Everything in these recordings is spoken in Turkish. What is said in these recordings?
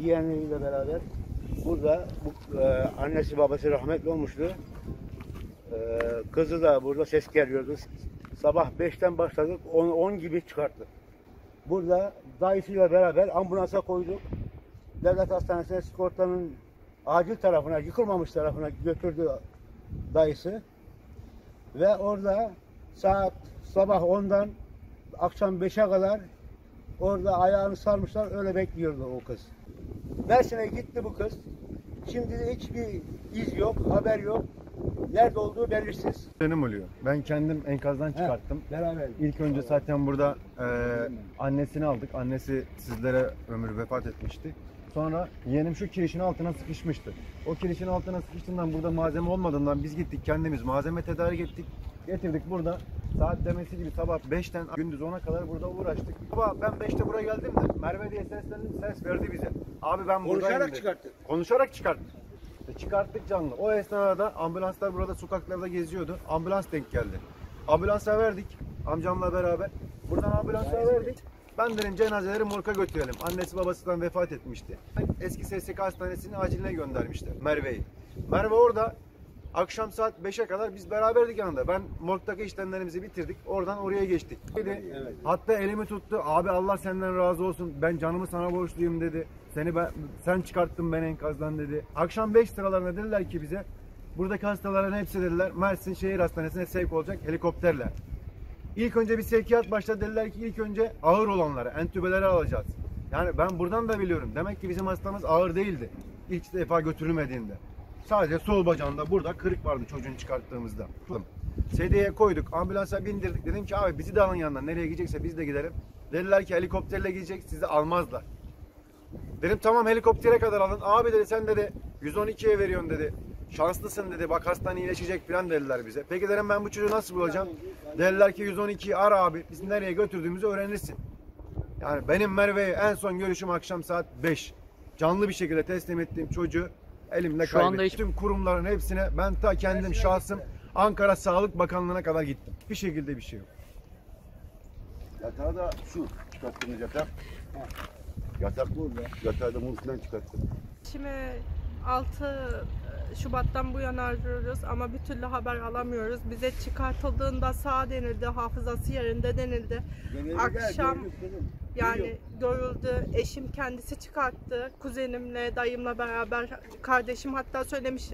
Yeğenleriyle beraber burada annesi babası rahmetli olmuştu. Kızı da burada ses geliyordu. Sabah 5'ten başladık, 10 gibi çıkarttık. Burada dayısıyla beraber ambulansa koyduk. Devlet Hastanesi'ne sigortanın acil tarafına, yıkılmamış tarafına götürdü dayısı. Ve orada saat sabah 10'dan akşam 5'e kadar orada ayağını sarmışlar, öyle bekliyordu o kız. Mersin'e gitti bu kız. Şimdi de hiçbir iz yok, haber yok. Nerede olduğu belirsiz. Benim oluyor. Ben kendim enkazdan çıkarttım. Beraber. İlk önce zaten burada annesini aldık. Annesi sizlere ömür vefat etmişti. Sonra yeğenim şu kirişin altına sıkışmıştı. O kirişin altına sıkıştığından, burada malzeme olmadığından biz gittik kendimiz malzeme tedarik ettik. Getirdik burada. Saat demesi gibi sabah 5'ten gündüz 10'a kadar burada uğraştık. Baba ben 5'te buraya geldim de Merve diye seslendim, ses verdi bize. Abi ben buradayım. Konuşarak çıkarttı. Konuşarak çıkarttı. Çıkarttık canlı. O esnada ambulanslar burada sokaklarda geziyordu. Ambulans denk geldi. Ambulansa verdik amcamla beraber. Buradan ambulansa verdik. Ben dedim cenazeleri morga götürelim. Annesi babasından vefat etmişti. Eski SSK hastanesinin aciline göndermişti Merve'yi. Merve orada akşam saat 5'e kadar biz beraberdik yanında. Ben morgdaki işlemlerimizi bitirdik. Oradan oraya geçtik. Evet. Hatta elimi tuttu. Abi Allah senden razı olsun. Ben canımı sana borçluyum dedi. Sen çıkarttın beni enkazdan dedi. Akşam 5 sıralarında dediler ki bize, buradaki hastaların hepsi dediler Mersin Şehir Hastanesi'ne sevk olacak helikopterle. İlk önce bir sevkiyat başladı, dediler ki ilk önce ağır olanları, entübeleri alacağız. Yani ben buradan da biliyorum. Demek ki bizim hastamız ağır değildi İlk defa götürülmediğinde. Sadece sol bacağında burada kırık vardı çocuğun çıkarttığımızda. SD'ye koyduk, ambulansa bindirdik. Dedim ki abi bizi de alın yanına, nereye gidecekse biz de gidelim. Dediler ki helikopterle gidecek, sizi almazlar. Dedim tamam helikoptere kadar alın. Abi dedi sen dedi 112'ye veriyorsun dedi. Şanslısın dedi, bak hastan iyileşecek falan dediler bize. Peki dedim ben bu çocuğu nasıl bulacağım? Dediler ki 112'yi ara abi, biz nereye götürdüğümüzü öğrenirsin. Yani benim Merve'ye en son görüşüm akşam saat 5. Canlı bir şekilde teslim ettiğim çocuğu elimle şu kaybettim. Anda hiç... Tüm kurumların hepsine ben ta kendim şahsım Ankara Sağlık Bakanlığı'na kadar gittim. Bir şekilde bir şey yok. Yatağı da şu çıkarttığımız yatak. Yatak mı orada? Yatağı da muzdan çıkarttım. Şimdi 6 Şubat'tan bu yana arıyoruz ama bir türlü haber alamıyoruz. Bize çıkartıldığında sağ denildi, hafızası yerinde denildi. Akşam yani görüldü. Eşim kendisi çıkarttı. Kuzenimle, dayımla beraber, kardeşim hatta söylemiş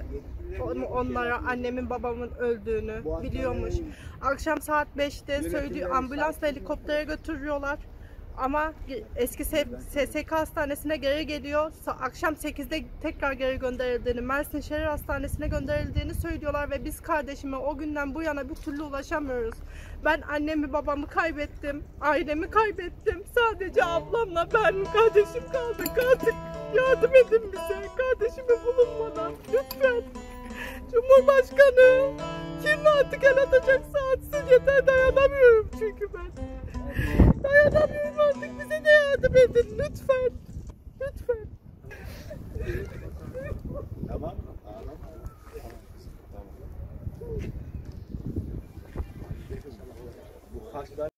onlara annemin babamın öldüğünü biliyormuş. Akşam saat 5'te söylediği ambulansla helikoptere götürüyorlar. Ama eski SSK hastanesine geri geliyor. Akşam 8'de tekrar geri gönderildiğini, Mersin Şehir Hastanesi'ne gönderildiğini söylüyorlar ve biz kardeşime o günden bu yana bir türlü ulaşamıyoruz. Ben annemi babamı kaybettim, ailemi kaybettim. Sadece ablamla ben, kardeşim kaldı. Kardeşim yardım edin bize, kardeşimi bulunmadan lütfen. Cumhurbaşkanı kim artık el atacaksa atsın, yeter, dayanamıyorum çünkü ben. Dayanamıyorum artık, bize de yardım edin lütfen.